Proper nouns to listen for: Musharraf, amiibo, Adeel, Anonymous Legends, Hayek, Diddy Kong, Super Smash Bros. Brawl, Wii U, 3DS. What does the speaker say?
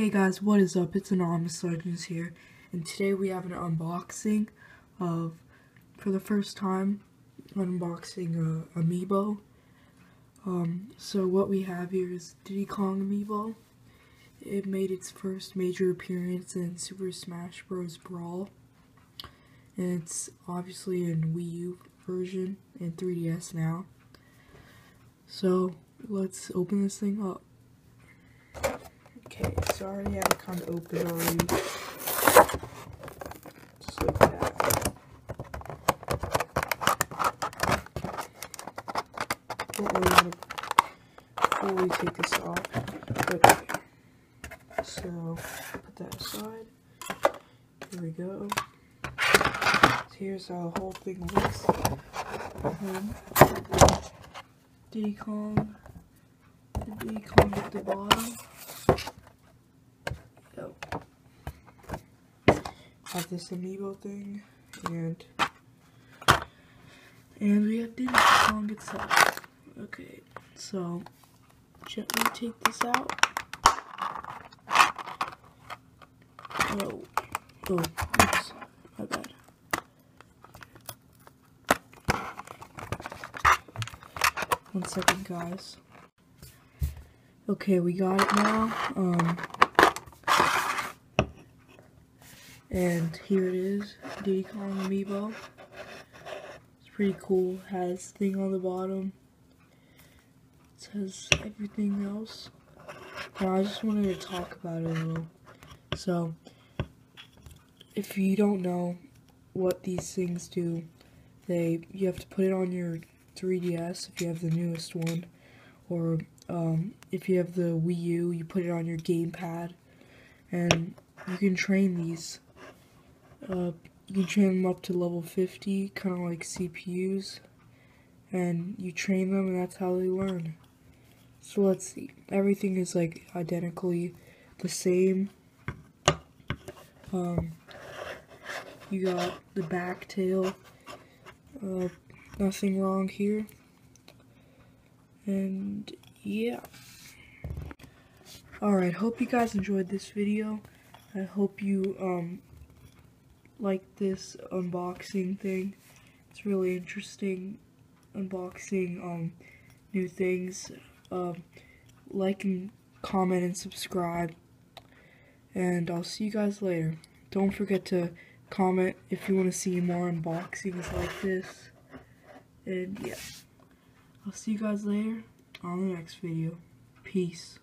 Hey guys, what is up? It's Anonymous Legends here, and today we have an unboxing of, for the first time, unboxing amiibo. So what we have here is Diddy Kong amiibo. It made its first major appearance in Super Smash Bros. Brawl, and it's obviously in Wii U version and 3DS now. So let's open this thing up. Okay, so I already have it kind of open already. Just like that. Don't really want to fully take this off. Okay. So, put that aside. Here we go. Here's how the whole thing looks. Diddy Kong. Diddy Kong at the bottom. Have this amiibo thing, and we have Diddy Kong itself. Okay, so gently take this out. Oh, oops, my bad. One second, guys. Okay, we got it now. And here it is, Diddy Kong amiibo. It's pretty cool. It has thing on the bottom. It has everything else. Now I just wanted to talk about it a little. So, if you don't know what these things do, you have to put it on your 3DS if you have the newest one, or if you have the Wii U, you put it on your gamepad, and you can train these. You can train them up to level 50, kind of like CPUs, and you train them, and that's how they learn. So let's see. Everything is like identically the same. You got the back tail. Nothing wrong here. And yeah. Alright, hope you guys enjoyed this video. I hope you like this unboxing thing. It's really interesting unboxing new things. Like and comment and subscribe, and I'll see you guys later. Don't forget to comment if you want to see more unboxings like this, and yeah, I'll see you guys later on the next video. Peace.